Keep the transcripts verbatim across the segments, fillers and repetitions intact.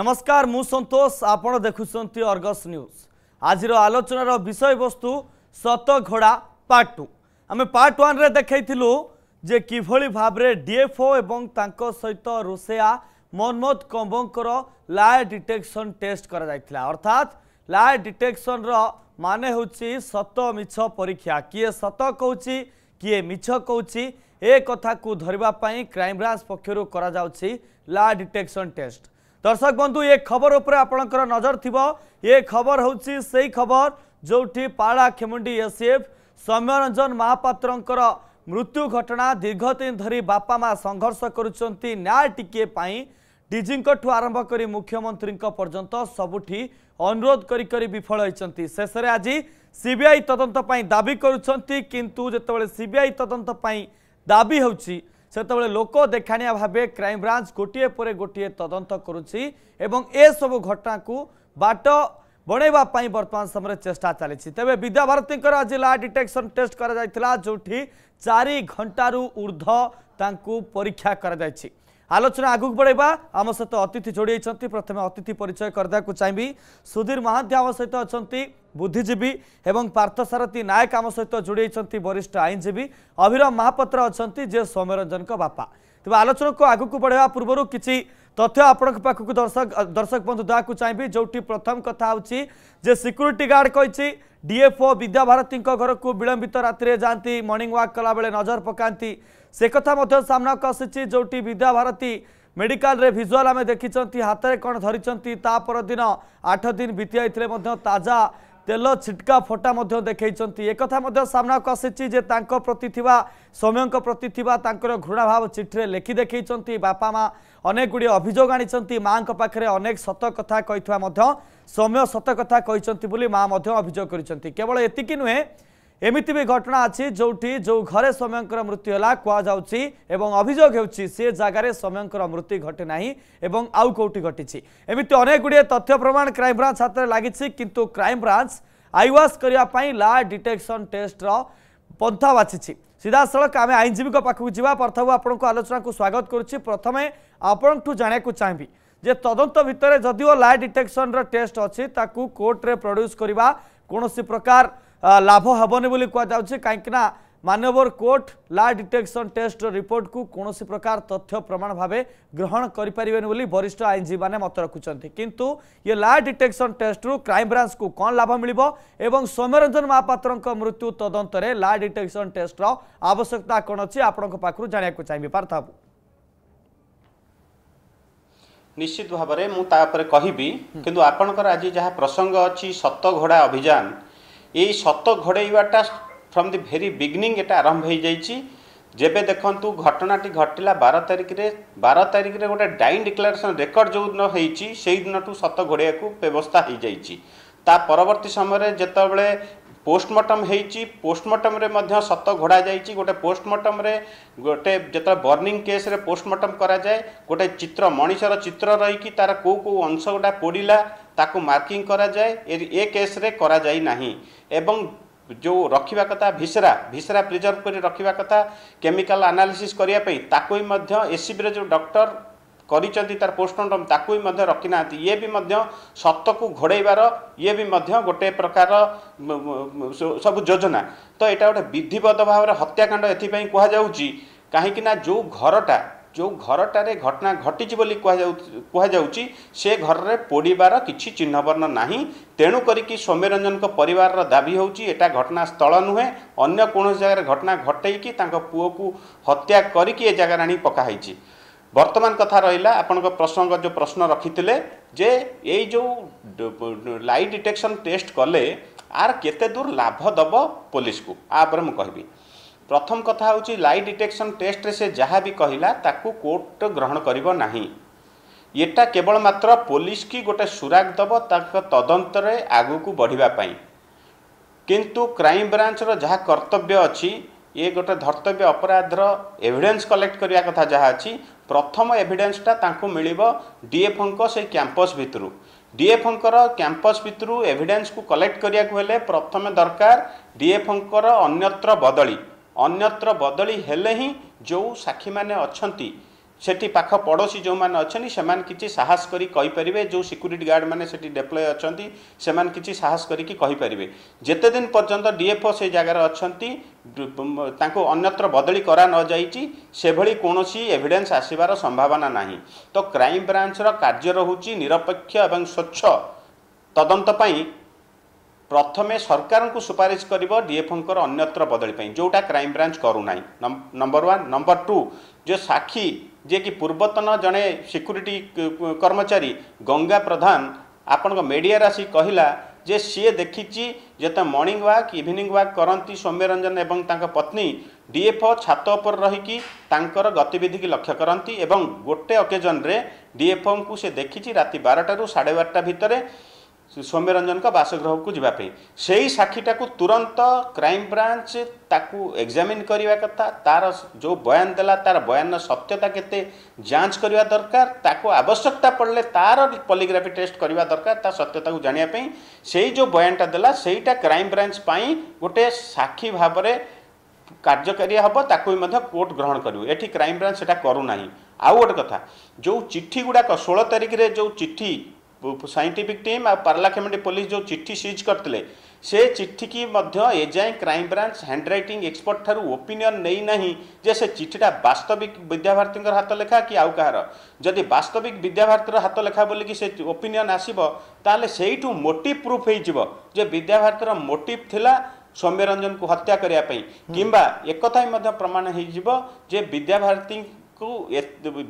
नमस्कार मु संतोष आपण देखुंत अर्गस न्यूज। आज आलोचनार विषय वस्तु सत घोड़ा पार्ट टू। आम पार्ट वन रे देखु जे किभली भाबरे डीएफओ एवं तांको सहित रोसेया मनमोद कंबंकर लाय डिटेक्शन टेस्ट करा जायथिला। अर्थात लाय डिटेक्शन रो माने होची सत मिछ परीक्षा। किए सत कहूची किए मिछ कहूची ए कथा को धरिबा पई क्राइम ब्रांच पक्षरु करा जाउची लाय डिटेक्शन टेस्ट। दर्शक बंधु ये खबर उपर आपणकर नजर थिबो। ये खबर होची सेई खबर जोठी पाड़ा खेमुंडी एसएफ सौम्यरंजन महापात्रंकर मृत्यु घटना। दीर्घ दिन धरी बापा माँ संघर्ष करुचंती न्याय टिके पाई। डीजींकठू आरंभ करी मुख्यमंत्री पर्यंत सबुठी अनुरोध करी करी विफल होइचंती। शेष रे आज सीबीआई तदंत पाई दाबी करुचंती, किंतु जेतेबेले सीबीआई तदंत पाई दाबी होउची सेतेबेले लोक देखाणिया भाबे क्राइम ब्रांच गोटे पर गोटे तदंत करुची एवं ए सब घटना को बाट बनेबा पाई वर्तमान समय चेष्टा चली। तेबे विद्याभारती आज ला डिटेक्शन टेस्ट करा जायतिला, जोठी चारि घंटा रु ऊर्ध तांकू परीक्षा करा जायछि। आलोचना आगु बढ़ेबा आम सहित अतिथि जोड़ी प्रथम अतिथि परिचय करदा को चाहिए। सुधीर महांती आम सहित अछंती बुद्धिजीवी एवं पार्थसारथी नायक आम सहित जोड़ी वरिष्ठ आईनजीवी। अभिराम महापात्र अछंती जे सौम्यरंजन का बापा। तेज आलोचना को आगु को बढ़ेवा पूर्व किसी तथ्य आपण पाखक दर्शक दर्शक बंधु दाकु चाहिए। जोटी प्रथम कथा जे सिक्यूरीटी गार्ड कही डीएफओ विद्याभारती घर को विलंबित राति जाती मॉर्निंग वॉक कला बेले नजर पकाती से कथा सामना को आसी। जोटी विद्याभारती मेडिकल रे विजुअल आम देखी हाथ में कौन धरी परदिन आठ दिन बीती जाते ताजा तेल छिटका फोटा देखते एक सामना को आसी। प्रति सौम्य प्रति घृणा भाव चिठी लेखि देखते बापा माँ अनेक गुड़े अभियोग आनी माँ पाखे अनेक सत कथा कही सौम्य सत कथा कही माँ अभियोग करवल एति नुहे एमती भी घटना अच्छी जोटी जो घरे सौम्य मृत्यु है कहुची एवं अभियोग से जगार सौम्य मृत्यु घटेना एवं आउ कौटी घटी एमती अनेक गुड़े तथ्य प्रमाण क्राइम ब्रांच हाथ में लगी। किंतु क्राइम ब्रांच आईवास करने ला डिटेक्शन टेस्ट पंथा बाछी। सीधा सड़क आम आईनजीवी पाखक जावा प्रथम आपण आलोचना को स्वागत करुच्ची। प्रथम आपंठू जाना चाहिए जे तदंत भितर जदिव ला डिटेक्शन टेस्ट अच्छी कोर्टे प्रड्यूस करवा कौन प्रकार लाभ हेनी बोली कहुचे कहीं मानवर court lie detection test report को कौन प्रकार तथ्य प्रमाण भाव ग्रहण करें वरिष्ठ आईनजीवी मैंने मत रखुंट। किंतु ये ला डिटेक्शन टेस्ट रु क्राइम ब्रांच को कौन लाभ मिल सौम्यरंजन महापात्र मृत्यु तदंत ला डिटेक्शन टेस्ट आवश्यकता कौन अच्छी आपण पाखु जाना चाहिए। पार्थ बाबू निश्चित भाव में मुझे कहबी कि आपंकर आज जहाँ प्रसंग अच्छी सत घोड़ा अभियान ये सत घोड़ाटा फ्रम दि भेरी बिगिनिंग एटा आरंभ हो जाइए। जेबे देखु घटनाटी घटला बारह तारिख रे बारह तारिख रे गोटे डाइन डिक्लारेसन रेकर्ड जो दिन होती से दिन ठूँ सत घोड़िया व्यवस्था हो जाइए। ता परवर्ती समय जितेबाला पोस्टमार्टम होती पोस्टमार्टम रे सत घोड़ा जाइए। गोटे पोस्टमार्टम रे गोटे जो बर्निंग केस रे पोस्टमार्टम करा जाए गोटे चित्र मनीषर चित्र रही कि तार कौ कौ अंश गुड़ा पोड़ा ताकू मार्किंग करा जाए ए केस रे करा जाई नहीं। एवं जो रखा कथा भिसरा भिसरा प्रिजर्व कर रखा कथा केमिकल आनालीसीस् करने ताकू एसीबी जो डॉक्टर करिचंती तार पोस्टमार्टम ताकू भी रखी ना ये भी सत को घोड़ाइबार ये भी गोटे प्रकार सब योजना। तो यहाँ गोटे विधिवत भाव हत्याकांड एथपाई कहुच्ची कहीं जो घरटा जो घरटारे घटना घटी कहु से घर में पोड़बार किसी चिह्नवर्ण ना तेणु करी सौम्यरंजन परिवार दाबी होची एटा घटना स्थल नुहे अन्य कौन जगह घटना घटेकी पुओ को हत्या करके जगह आनी पकाई। वर्तमान कथा रहा आपण प्रसंग जो प्रश्न रखी जे ये जो लाई डिटेक्शन टेस्ट कले आर केते दूर लाभ दब पुलिस को आपर मुझे कहबी। प्रथम कथा हूँ लाई डिटेक्शन टेस्ट रे से जहाँ भी कहला ताकू कोर्ट ग्रहण करिबो नाही। येटा केवल मात्र पुलिस की गोटे सुराग दब तदंत आगु को बढ़िबा पाई। किंतु क्राइम ब्रांच रो जहाँ कर्तव्य अछि ये गोटे धर्तव्य अपराधर एविडेंस कलेक्ट करिया कथा जहाँ अच्छी प्रथम एविडेंसटा तांको मिलिबो डीएफओ से कैंपस भितरु डीएफओ कैंपस भितरु एविडेंस को कलेक्ट करिया को हेले प्रथम दरकार डीएफओ अन्यत्र बदली अन्यत्र बदली हेले ही जो साक्षी माने अच्छंती सेठी पाख पड़ोशी जो मैंने अच्छी से किसी साहस करें जो सिक्यूरीटी गार्ड मैंने डेप्लॉय अच्छा से किसी साहस करें जिते दिन पर्यंत डीएफओ से जगार अच्छा अन्यत्र बदली करा न जाभली कौन एविडेंस आसबार संभावना ना। तो क्राइम ब्रांचर कार्य रोचे निरपेक्ष एवं स्वच्छ तदंतपाई प्रथम सरकार को सुपारिश कर डीएफओं अन्यत्र बदली जोटा क्राइम ब्रांच करूना। Number one. नंबर टू जो साक्षी जे कि पूर्वतन जड़े सिक्यूरीटी कर्मचारी गंगा प्रधान आपण मीडिया आसी कहला जे सी देखी जिते मॉर्निंग वाक इवनिंग वाक करती सौम्यरंजन एवं पत्नी डीएफओ छात उपर रही गतिविधि की लक्ष्य करती एवं गोटे ओकेजन रे डीएफओ को सी देखी राति बारटा साढ़े बारटा भितर सौम्यरंजन का बासगृह को जीवाई से ही साक्षीटा को तुरंत क्राइम ब्रांच ताकू एग्जामिन करने कथा तार जो बयान देला तार बयान सत्यता केते जांच करवा दरकार ताकू आवश्यकता पड़े तार पॉलीग्राफी टेस्ट करवा दरकार तार सत्यता को जानिया से जो बयानटा देला सेटा क्राइम ब्रांच पाई गोटे साक्षी भाव में कार्यकारी हम ताकू कोर्ट ग्रहण करूँ एठी क्राइम ब्रांच सेटा करूना। आउ गोटे कथा जो चिट्ठी गुड़ाक सोलह तारिख में जो चिट्ठी साइंटिफिक टीम आ पार्लामेंट पुलिस जो चिट्ठी सीज करते से चिट्ठी की मध्य एजाएं crime branch hand writing expert ठारू ओपिनियन नहीं नहीं जे से चिट्ठीटा वास्तविक विद्याभारती हाथ लेखा कि आउ कहार जदि वास्तविक विद्याभारतीर हाथ लेखा बोलिकी से ओपिनियन आसबो ताले सेइठू मोटिव प्रूफ हो विद्याभारतीर मोटिव थिला सौम्यरंजन को हत्या करने किंबा एकथा ही प्रमाण हो विद्याभारती को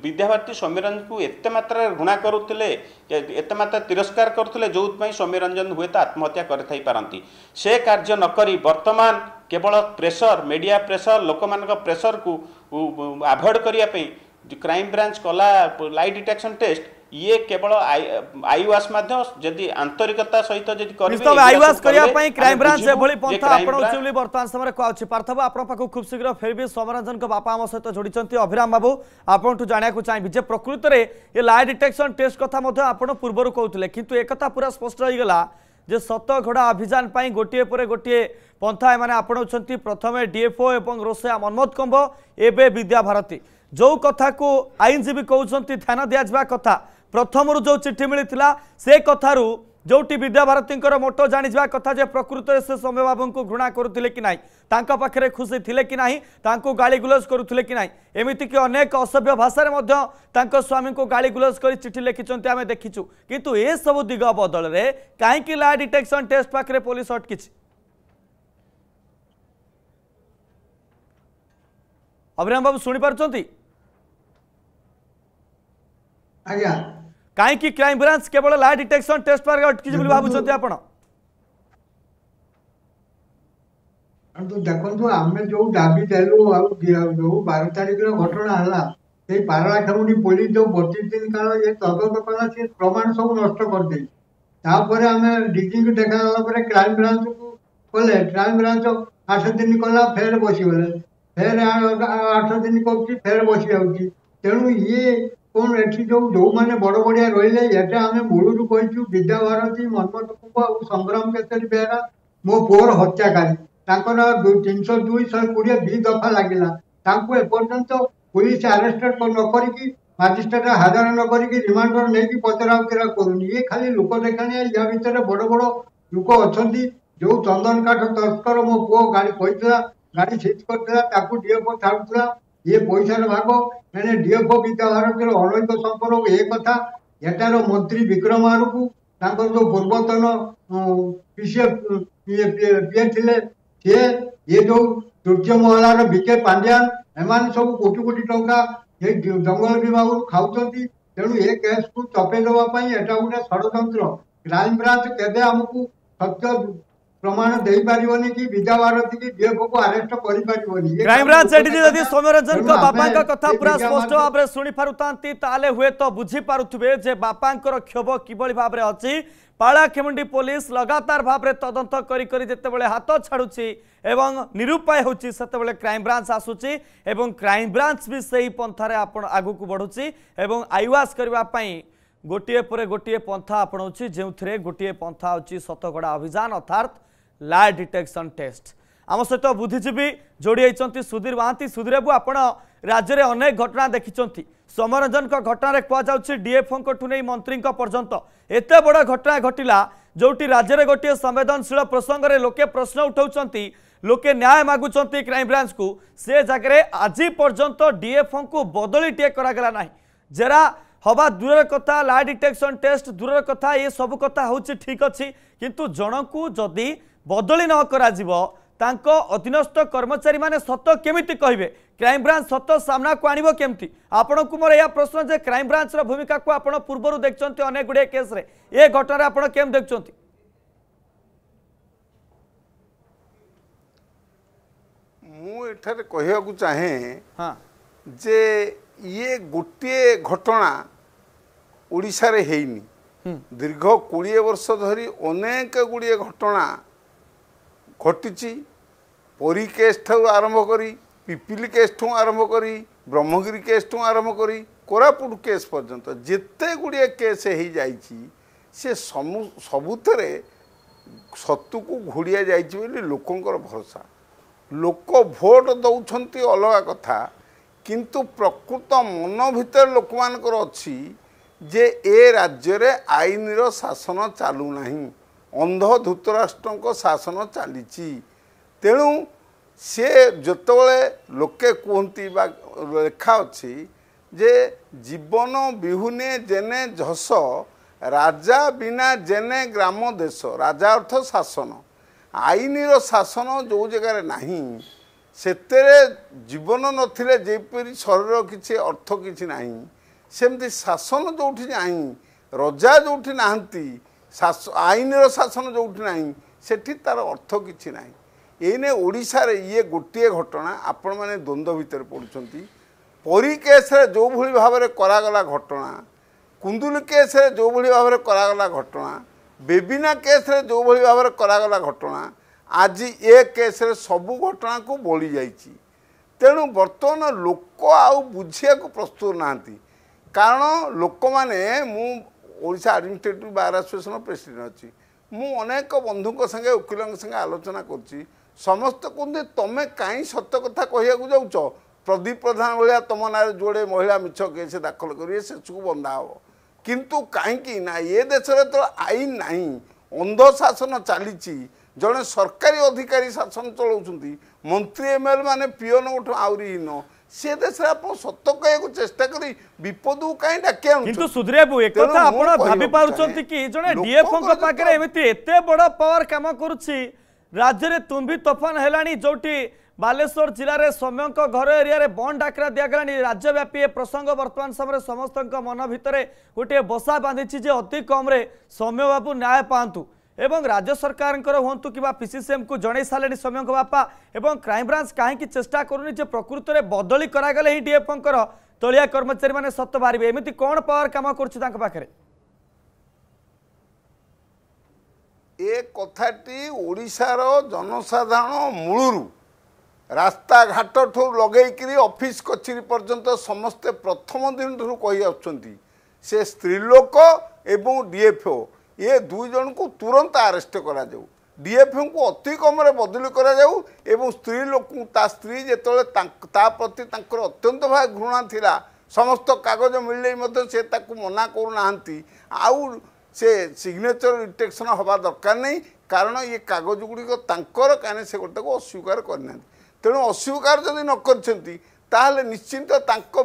विद्याभारती सौम्यरंजन को एते मात्रा घृणा करुले एते मात्रा तिरस्कार करुले जो सौम्यरंजन हुए तो आत्महत्या करते से कार्य नक वर्तमान केवल प्रेसर मीडिया प्रेसर लोक मान प्रेसर को आभोड करने क्राइम ब्रांच कला लाइ डिटेक्शन टेस्ट ये केवल आईवास जदि आंतरिकता सहित जदि क्राइम ब्रांच पंथा वर्तमान समय पार्थव आपको खूब शीघ्र फेर भी सौम्यरंजन बापा आम सहित जोड़ी अभिराम बाबू आपको जानाक चाहिए प्रकृत में ये लाइ डिटेक्शन टेस्ट कथा पूर्व कहते कि एक पूरा स्पष्ट होगा जे सत घड़ा अभियान गोटे पर गोटे पंथा एम आपणाउंट प्रथम डीएफओ और रोसैया मनमोद कंब एवं विद्याभारती जो कथा को आईनजीवी कौन ध्यान दि जावा कथा प्रथम जो चिट्ठी मिलता से कथारू जो विद्याभारती मोटो जानी जावा कथा जे प्रकृत से सौम्य बाबू को घृणा करुले कि नाई पाखे खुशी थिले कि नाही गाली गुलज करुले कि नाई एमितिक अनेक असभ्य भाषा स्वामी को गाली गुलज कर चिठी लिखिं आम देखीचु कितु ए सब दिग बदल में कहीं ला डिटेक्शन टेस्ट पाखे पुलिस अटकी अभिराम बाबू शुणी पार्टी कहीं क्राइम ब्रांच केवल ला डिटेक्शन टेस्ट पर अटकी भावुंट आप देखो आम जो दाबी देलु जो बार तारिख घटना है पाराखेमुनी पुलिस जो बतीस दिन काल ये तदंत कला सी प्रमाण सब नष्ट कर दी तापर आम डीजी को देखागला क्राइम ब्रांच को गले क्राइम ब्रांच आठ दिन कला फेर बसगले फेर आठ दिन कर फेर बस जाऊँगी तेणु ये कौन एटी जो जो मैंने बड़ बड़िया रही है आम मूलू कही विद्याभारती मनमोहन कुंभ संग्राम केशरी बेहरा मो पुओर हत्याकारी तीन सौ दुई शहे कोड़े दी दफा लगला एपर्तंत पुलिस आरेस्टेड न करी मजिस्ट्रेट हाजर न करी रिमांडर नहीं पचरा उचरा करूनी ये खाली लोक देखाणी या भितर बड़ बड़ लोक अच्छा जो चंदन काठ तस्कर मो पुओ गाड़ी कहता गाड़ी सीज करएफओ छाड़ा ये पैसार भाग मैंने डीएफओ विद्याभारती अनैक संपर्क ये कथा एटार मंत्री विक्रम आरुकू जो पूर्वतन पीए सी ये जो तृतीय महलार विके पांड्यान एम सब कोटी कोटी टंका ये जंगल विभाग खाऊँ तेणु ये केस को चपे देवाई एटा गोटे षड्यंत्र क्राइम ब्रांच केदे आमको सत्य प्रमाण दे पारिबोनी कि विद्याभारती की डीएफओ को अरेस्ट करि पारिबोनी क्राइम ब्रांच सेठी जदी सौम्यरंजन का बापा का कथा पूरा स्पष्ट भाव में सुनी पारुतांती ताले हुए तो बुझी पारुथबे जे बापा कर क्षोभ किबळी भाव में अछि पालाखेमुंडी पुलिस लगातार भाव में तदंत करी करी जते बेले हाथ छाड़ुछि एवं निरुपाय होछि सेते बेले क्राइम ब्रांच आसुछि एवं क्राइम ब्रांच भी सही पंथारे आपण आगु को बढुछि एवं आईवास करबा पई गोटे पर गोटे पंथा आपणाउछि जेउथरे गोटे पंथा अछि सतगड़ा अभियान अर्थात ला डिटेक्शन टेस्ट आम सहित बुद्धिजीवी जोड़ी होती सुधीर महांती सुधीर बाबू आप राज्य में अनेक घटना देखिं समरंजन घटन कहुच्छे डीएफओं को मंत्री पर्यंत एत बड़ घटना घटला जोटी राज्य में गोटे संवेदनशील प्रसंग में लोके प्रश्न उठाऊँच लोके न्याय मागुंट क्राइमब्रांच को से जगह आज पर्यंत डीएफओं को बदलीटे करागला ना जेरा हवा दूर कथा ला डिटेक्शन टेस्ट दूर कथा ये सब कथा हूँ ठीक अच्छी किंतु जनकू जदि बदली न कर अधीनस्थ कर्मचारी माने सत केमिति कहिबे क्राइमब्रांच सत सामना को आणिबो केमिति आपण को मोर या प्रश्न जे क्राइमब्रांच रो भूमिका को आपण पूर्वरु देखछन्ते अनेक गुडे केस रे ए घटना आपण केम देखछन्ते मु एठारे कहिया को चाहे हां जे ये गोटे घटना ओडिसा रे हेइनी दीर्घ बीस वर्ष धरी अनेक गुडे घटना घटी पुरी केस ठू आरंभ करी पिपिली केस ठू आरंभ करी ब्रह्मगिरी केस ठू आरंभ करी कोरापुट केस पर्यंत जिते गुड़िया केस हो जाइए से सबुथरे सतु को घोड़िया जाइए लोकंर भरोसा लोक भोट दौरान अलग कथा किंतु प्रकृत मन भीतर लोक मानकर अच्छी जे ए राज्य रे आईन रो शासन चालू नहीं अंध धूतराष्ट्र शासन चली तेणु सी जोबले लोके कहती लेखा अच्छी जे जीवन बिहुने जेने झस राजा बिना जेने ग्राम देश राजा अर्थ शासन आईन रो शासन जो जगार नहीं से जीवन नथिले जेपरी शरीर किसी अर्थ किसी नहीं सेमती शासन जो नहीं रजा जो ना शास आईन रो शासन जो नहीं सेठी तार अर्थ किसी ना एने ओडिशा रे ये गोटे घटना आपण मैंने द्वंद्व भितर पड़ुंट परी केस रे जो भली भाव रे करागला घटना कुंदुल केस रे जो भली भाव रे करागला घटना बेबिना केस रे जो भली भाव रे करागला घटना आज ए केस रे सबु घटना को बोली जाइए तेणु बर्तमान लोक आउ बुझिया को प्रस्तुत नांती कारण लोक माने मु Odisha administrative bar association president अच्छी मुनेक बंधुों संगे वकिलों संगे आलोचना कर समस्त कहते तुम कहीं सत कथा कहवाक जाऊ प्रदीप प्रधान भाया तुम ना जोड़े महिला मिछ केस दाखल करेंगे शेष को बंधा हे किंतु कहीं ना ये देश में तो आईन नहीं अंध शासन चली जड़े सरकारी अधिकारी शासन चलाऊँ मंत्री एम एल मैंने पीओन गोठ आहन से देश में सत कह चेस्टा कर विपद को कहीं डाक सुधरेबू एक भाई पार्टी कि जड़े डीएफओं बड़ पावर कम कर राज्य में तुम्बी तोफान है जोटी बालेश्वर जिले सौम्यों घर एरिया बंद डाकरा दिगला राज्यव्यापी ए प्रसंग वर्तमान समय समस्त मन भितर गोटे बसा बांधि जे अति कम्रे सौम्य बाबू न्याय पातु एवं राज्य सरकार हूँ कि पीसीसीएम को जन सारे सौम्यों बापा एवं क्राइमब्रांच कहीं चेषा कर प्रकृत में बदली करागले ही डीएफओंकर तलिया कर्मचारी मैंने सत बाहर एमती कौन पावर कम कर कथाटी ओडिशार जनसाधारण मूलरू रास्ता घाट ठू लगे ऑफिस कचेरी पर्यंत समस्ते प्रथम दिन ठूँ कही आ स्त्रीलोक एवं डीएफओ ये दुई जन को तुरंत आरेस्ट करा जाऊ डीएफओ को अति कम बदली करा जाऊ एवं स्त्री लोक स्त्री जिते प्रति अत्यंत भाव घृणा थिला समस्त कागज मिलने मत से मना करूना आउ से सिग्नेचर डिटेक्शन हवा दरकार नहीं कारण ये कागज गुड़िक कहीं से गोटे को अस्वीकार करना तेणु अस्वीकार जदि न कर निश्चिंत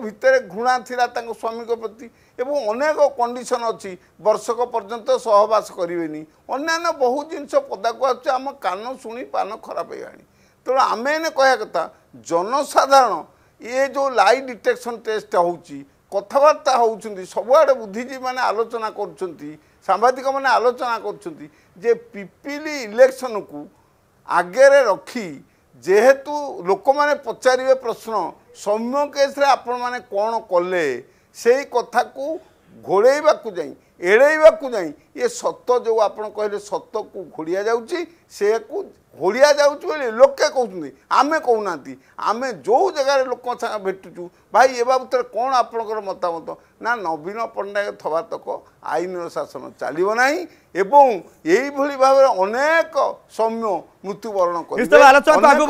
भितर घृणा थिला स्वामी प्रति एवं अनेक कंडीशन अच्छी वर्षक पर्यंत सहवास करेनि अन्य बहुत जिनस पदाक आम कान शुणी पान खराब हो गलानी तेणु आम कह कथा जनसाधारण ये जो लाई डिटेक्शन टेस्ट हो कथबार्ता होती सबुआड़े बुद्धिजीवी मैंने आलोचना करबादिक मैंने आलोचना कर पिपिली इलेक्शन को आगे रखी जेहेतु लोक मैंने पचारे प्रश्न सौम्य केस रे आपण मैंने कौन कले से कथा को घोड़े जा एड़ेवाकू नहीं ये सत जो आप कहले सत को घोड़िया जाड़िया जाए लोके कहते आम कहना आम जो जगार लोक भेटुचु भाई ये बाबत कौन आपणकर मतामत ना नवीन पट्टनायक थवा तक आईन शासन चलो ना एवं यही भाव अनेक सौम्य मृत्युवरण कर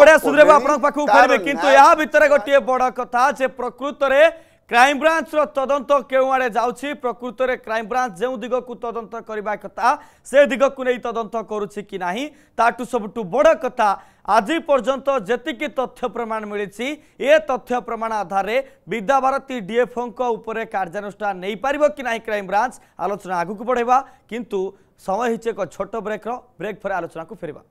गोटे बड़ कथा प्रकृत क्राइम ब्रांच रो तदंत क्यों आड़े जाऊँगी प्रकृत में क्राइम ब्रांच जो दिगक तदंत करने कथा से दिगक नहीं तदंत करू सबुठू बड़ कथा आज पर्यंत जतिकि तथ्य प्रमाण मिली ए तथ्य प्रमाण आधार में विद्याभारती डीएफओं कार्यानुष्ठान नहीं पार कि ना क्राइम ब्रांच आलोचना आगू को बढ़ेगा किंतु समय हिचे एक छोट ब्रेक रो ब्रेक फिर आलोचना को फेरवा।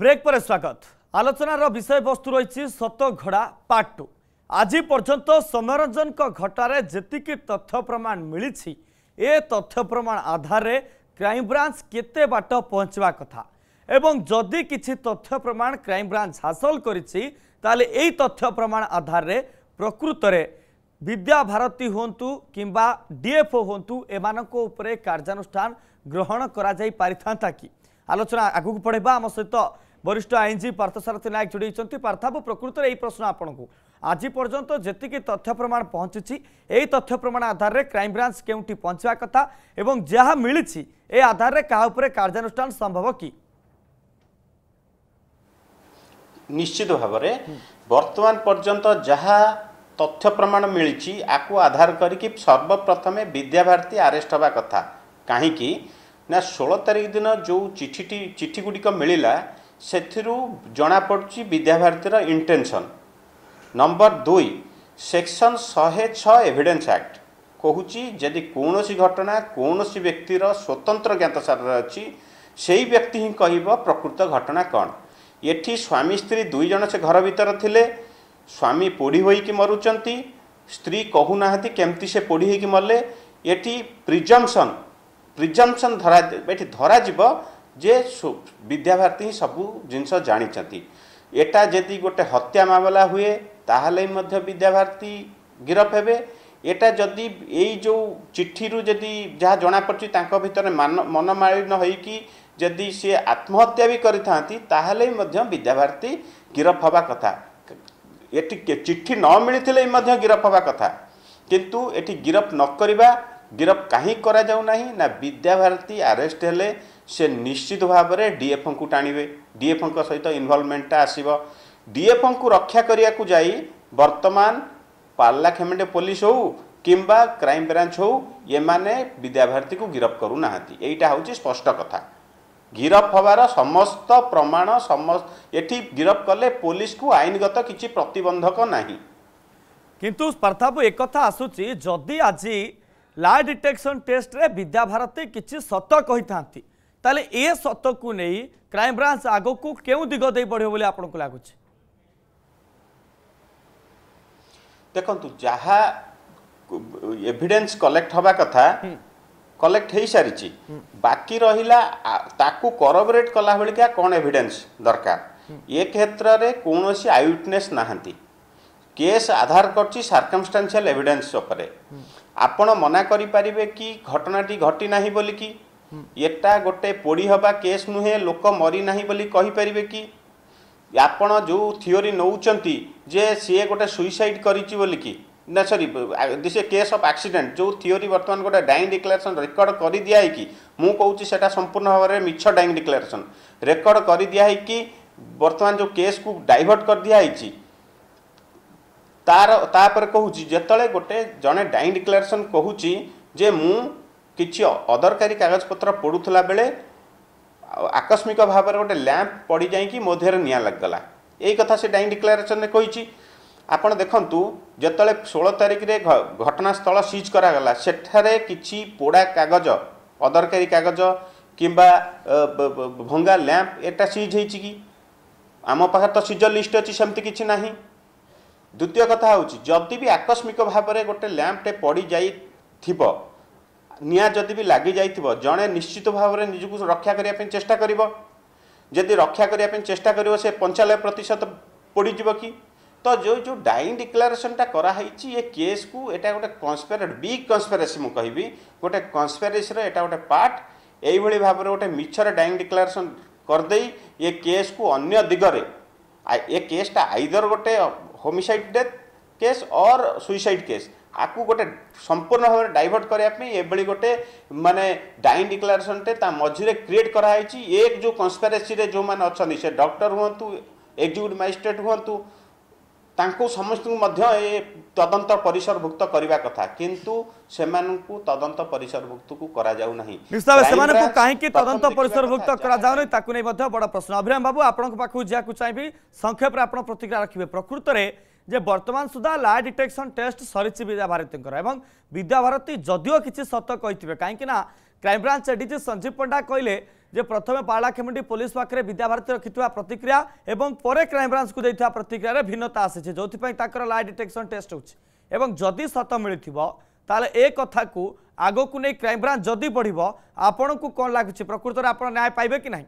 ब्रेक पर स्वागत आलोचनार विषय वस्तु रही सतघड़ा पार्ट टू आज पर्यंत समरंजन घटार जीक तथ्य प्रमाण मिली ए तथ्य प्रमाण आधार में क्राइम ब्रांच केते बाट पहुँचवा कथा एवं जदि किसी तथ्य प्रमाण क्राइम ब्रांच हासिल करी तथ्य प्रमाण आधार में प्रकृत में विद्याभारती हूँ किंबा डीएफओ हूँ एम कार्यानुष्ठान ग्रहण करा कि आलोचना आगू बढ़ेगा। आम सहित वरिष्ठ आईनजीवी पार्थसारथी नायक जोड़ी होती पार्थाबू प्रकृत में यही प्रश्न आपण को आज पर्यंत जतिकि तथ्य प्रमाण पहुंची यही तथ्य प्रमाण आधार में क्राइम ब्रांच केउटी पहुंचा कथा एवं जहाँ मिली ए आधार में क्या उपरे कार्यानुष्ठान संभव कि निश्चित भाव में वर्तमान पर्यंत जहाँ तथ्य प्रमाण मिली आपको आधार करके सर्वप्रथमे विद्याभारती आरेस्ट होगा कथा कहीं ना षोल तारिख दिन जो चिठीटी चिठी गुड़िक मिलला से जना पड़ी विद्याभारतीर इंटेंशन नंबर दुई सेक्शन शहे छः एविडेंस एक्ट कहूँ जदि कौन घटना कौन व्यक्तिर स्वतंत्र ज्ञातसार अच्छी से ही व्यक्ति ही कह प्रकृत घटना कौन ये स्वामी स्त्री दुईज से घर भीतर थिले स्वामी पोड़ी होइकि मरुचंती स्त्री कहूना केमती से पोड़ी होइकि मरले ये प्रिजम्पशन प्रिजम्पशन धरा ये धर जे विद्याभारती ही सब जिनस जानी एटा जदि गोटे हत्या मामला हुए ताहले मध्य विद्याभारती गिरफ हेबे एटा जदि यही जो चिट्ठी रू जदि जहाँ जना पड़छि तांको भितर मन मनमालिन होइकि जदि सी आत्महत्या भी करिथांती ताहले मध्य विद्याभारती गिरफ हवा कथा ये चिट्ठी न मिलथिले मध्य गिरफ हवा कथा किंतु एटी गिरफ न करिबा गिरफ कहीं करा जाऊ नहीं ना विद्याभारती आरेस्ट हेले से निश्चित भाव में डीएफओं को टाणिबे डीएफओं को सहित इन्वॉल्वमेंटटा आसीबो डीएफओं को रक्षा करिया को जाई वर्तमान पार्लामेंट पुलिस हो किंबा क्राइम ब्रांच हो ये माने विद्याभारती को गिरफ करू नाहंती एटा होची स्पष्ट कथा गिरफ हवार समस्त प्रमाण समस्त एठी गिरफ कले पुलिस को आईनगत किछि प्रतिबंधक नाही किंतु पार्थाबू एक कथा आसुची जदि आजि ला डिटेक्शन टेस्ट रे विद्याभारती किसी सत कही था ताले ए सत को नहीं क्राइम ब्रांच आगो को क्यों दिग दे बढ़े बोले आपन को लागुच देखु जहाँ एविडेंस कलेक्ट हवा कथा कलेक्ट हो सारी बाकी रहिला ताकू करबोरेट कला बेलिका कौन एविडेंस दरकार ये क्षेत्र में कौन सी आई विटनेस नाहंती केस आधार करची सर्कमस्टांशियल एविडेंस उपरे आपण मना करी परिबे कि घटनाटी घटी नाही बोली कि एटा गोटे पोड़ी हबा केस नुहे लोक मरी नाही बोली कहि परिबे कि आपण जो थियोरी नौचंती जे सी गोटे सुइसाइड करिची बोली कि ना sorry this a case of accident जो थियोरी वर्तमान गोटे डाइंग डिक्लेरेशन रेकर्ड कर दिया है कि मु कहूची सेटा संपूर्ण भाव में मिछ डाइंग डिक्लेरेशन रेकर्ड कर दिया है कि वर्तमान जो केस को डाइवर्ट कर दिया है तार तापर कहूँ जिते गोटे जड़े डाइंग डिक्लेरेशन कहूँ जे मु किसी अदरकारी कागज पत्र पड़ूला बेले आकस्मिक भाव में गोटे लैंप पड़ जा मो देहर निया लगला यही कथा से डाइंग डिक्लेरेशन में कही आपड़ देखूँ जिते सोलह तारिख रे घटनास्थल सीज कराला सेठारे किसी पोड़ा कागज अदरकारी कागज किंबा भंगा लैंप एटा सीज हो कि आम पाखे तो सीज लिस्ट अच्छी सेमती किसी ना द्वितीय कथा होची जदि भी आकस्मिक भाव में गोटे लैंपटे पड़ जाई थिबो निया जदि भी लगी जाई थिबो जणे निश्चित भाव में निजको रक्षा करने चेष्टा करिबो जदि रक्षा करने चेष्टा कर पंचानबे प्रतिशत पड़ज कि तो जो जो डाइन डिक्लारेसन कराई ये केस को एटा गोटे कन्स्पिरेट बिग कन्स्पिरेसी मु कहबी गोटे कन्स्पिरेसी रे एटा गोटे पार्ट एही भाव में गोटे मिछर डाइन डिक्लारेसन करदे ये केस को अन्य दिगरे ये केसटा आइदर गोटे होमिसाइड डेथ केस और सुइसाइड केस आपको गोटे संपूर्ण भाव में डाइवर्ट करने गोटे माने डाइन डिक्लारेसन ता मझे क्रिएट कराई एक जो कन्स्पिरेसी रे जो माने अच्छा से डॉक्टर हुंतु एग्जीक्यूटिव मजिस्ट्रेट हुंतु तांको समस्तु मध्य ए तदंत परिसरभुक्त करने कथा किंतु सेमानकु तदंत परिसरभुक्त को करा जाउ नहि निस्तावे सेमानकु काहे कि तदंत परिसरभुक्त करा जाउ नहि ताकु नै मध्य बड़ा प्रश्न। अभिराम बाबू आपनक पाखु जाकु चाहिबी संक्षेप रे आपन प्रतिक्रिया राखिबे प्रकृत रे जे वर्तमान सुधा ला डिटेक्शन टेस्ट सरिछि विद्याभारती एवं विद्याभारती जदियो किछि सत कहिथिबे काहे कि ना crime branch ADG Sanjeev Panda कहले जे प्रथम पालाखेमुंडी पुलिस पाखे विद्याभारती रखिता प्रतिक्रिया एवं परे क्राइम ब्रांच को देता प्रतिक्रिया भिन्नता आसी जो ला डिटेक्शन टेस्ट होची जदि सत मिलथिबो ताले ए कथा को आगो को नै क्राइम ब्रांच जदि बढ़िबो आपण को कोन लागुची प्रकृत रे आपण न्याय पाइबे कि नाही?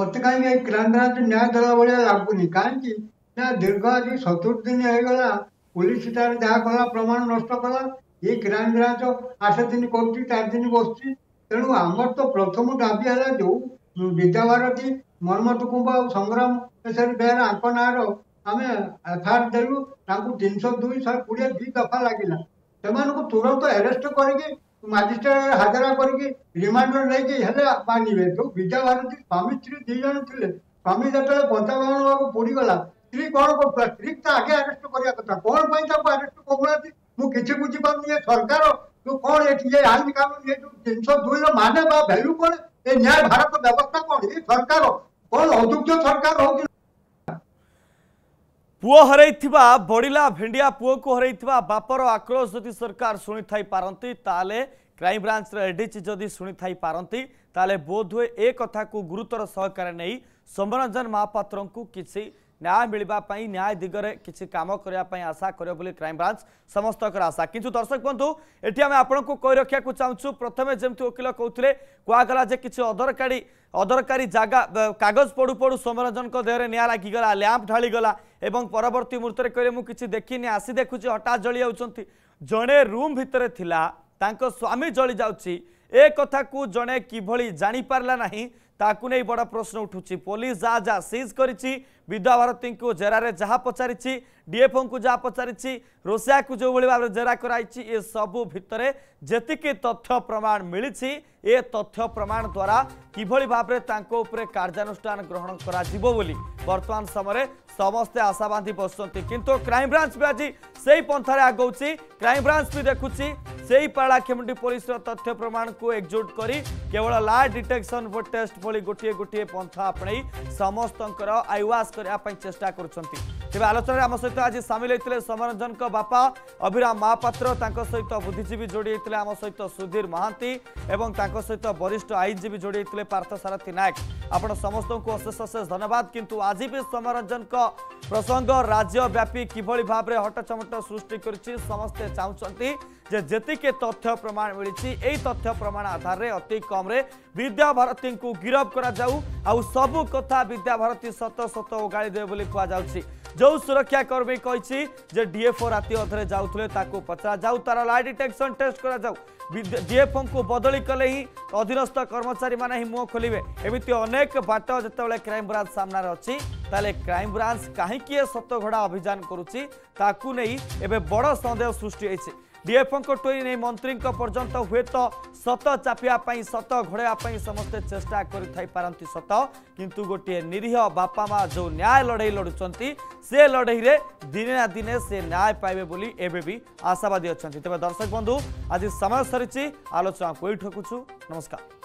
मते काई क्राइम ब्रांच न्याय दला बले लागुनी काहे कि ना दीर्घ आज सत्तर दिन हे गला पुलिस तार जहाँ कला प्रमाण नष्ट कला ये क्राइम ब्रांच आठ दिन कर चार दिन बस तेणु आमर तो प्रथम दाबी है जो विद्याभारती मर्मत कुंभ संग्राम बेहरा आंक ना आम एफआईआर देलु तीन सौ दुई शहे कोड़े दी दफा लगे से तुरंत एरेस्ट करके मजिस्ट्रेट हाजरा करके रिमांडर लेकिन मानवे तो विद्याभारती स्वामी स्त्री दी जन थे स्वामी जो पंचावन को पड़गला स्त्री कौन कर स्त्री तो आगे आरेस्ट करने कथा कौन आरेस्ट करना मुझे बुझी पार्टी सरकार जो कौन ये आईन कानून ये जो तीन सौ दुई माने भैल्यू कौन ये न्याय भारत व्यवस्था कौन ये सरकार कौन अदुग्ध सरकार हो पुओ हर बड़िला भेंडिया पुओ को हर बापर आक्रोश जदि सरकार शुणी थी पारती क्राइम ब्रांच एडीजी जदि शुणी थी पारती बोध हुए ए कथा को गुरुतर सहकार नहीं सोमरंजन महापात्र को किसी न्याय मिलवा न्याय दिगरे किसी काम करने आशा कर बोली क्राइम ब्रांच समस्त आशा किंतु दर्शक बंधु एटी आम आपको कही रखा चाहूँ प्रथम जमी वकिल कहते कहगला किसी अदरकारी अदरकारी जगह कागज पड़ू पड़ू सोमरंजन देहर निआ लगिगला लैंप ढालीगला और परवर्ती मुहूर्त में कहे मुझे देखनी आसी देखुच हटात जली जाऊँच जड़े रूम भितर स्वामी जली जाऊँगी ए कथा को जड़े किभली जानी पारला नहीं ताकु नहीं बड़ा प्रश्न उठुची। पुलिस जा जा सीज करिछि विद्याभारती को जेरा रे जहाँ पचारिछि डीएफओ को जहाँ पचारिछि रोसिया को जो भाव में जेरा कराइछि ए सबु भितरे जेतिके तथ्य प्रमाण मिलिछि ए तथ्य प्रमाण द्वारा किभली भाव में तांको उपरे कार्यानुष्ठान ग्रहण करा जिवो बोली वर्तमान समय समस्ते आशा बांधी बसुछन्ति किंतु क्राइम ब्रांच भी आज से पंथार आगौछि क्राइम ब्रांच भी देखुछि से पालाखेमुंडी पुलिस तथ्य प्रमाण को एकजुट करी केवल ला डिटेक्शन टेस्ट भली गोटे गोटे पंथा अपने समस्त आईवास करने चेष्टा कर आलोचना आम सहित आज सामिल होते सोमरंजन बापा अभिराम महापात्र सहित बुद्धिजीवी जोड़ी आम सहित सुधीर महांती एवं सहित वरिष्ठ आईनजीवी जोड़ी पार्थसारथी नायक आपण समस्त को अशेष अशेष धन्यवाद। किंतु आज भी सोमरंजन प्रसंग राज्यव्यापी किभली भाव में हटचमट सृष्टि करते चाहते जे जतिके तथ्य प्रमाण मिली तथ्य प्रमाण आधार में अति कम विद्याभारती को गिरफ्त करा जाऊ आउ सबु कथा विद्याभारती सत सत उगाड़ी देव बोली कहुछी जो सुरक्षाकर्मी कही डीएफओ राति अधरे जाऊले पचरा जाऊ तार लाई डिटेक्शन टेस्ट करा जाऊ डीएफओ को बदली कले ही अधीनस्थ कर्मचारी माने ही मुह खोलिबे एमिति अनेक बाट जतबेले क्राइम ब्रांच सामना रछि ताले क्राइम ब्रांच काहे कि सत घोड़ा अभियान करूछि ताकू नै एबे बड़ संदेह सृष्टि होइछि डीएफओं टोई नहीं मंत्री पर्यंत हुए तो सत चापियां सत घोड़ाई समस्ते चेष्टा करती सत किंतु गोटे निरीह बापा माँ जो न्याय लड़े लड़ुंट से लड़ई में दिने ना दिने से न्याय पाइबे बोली एबे भी आशावादी अच्छा तेज दर्शक बंधु आज समय सरी आलोचना को ये ठकुचु नमस्कार।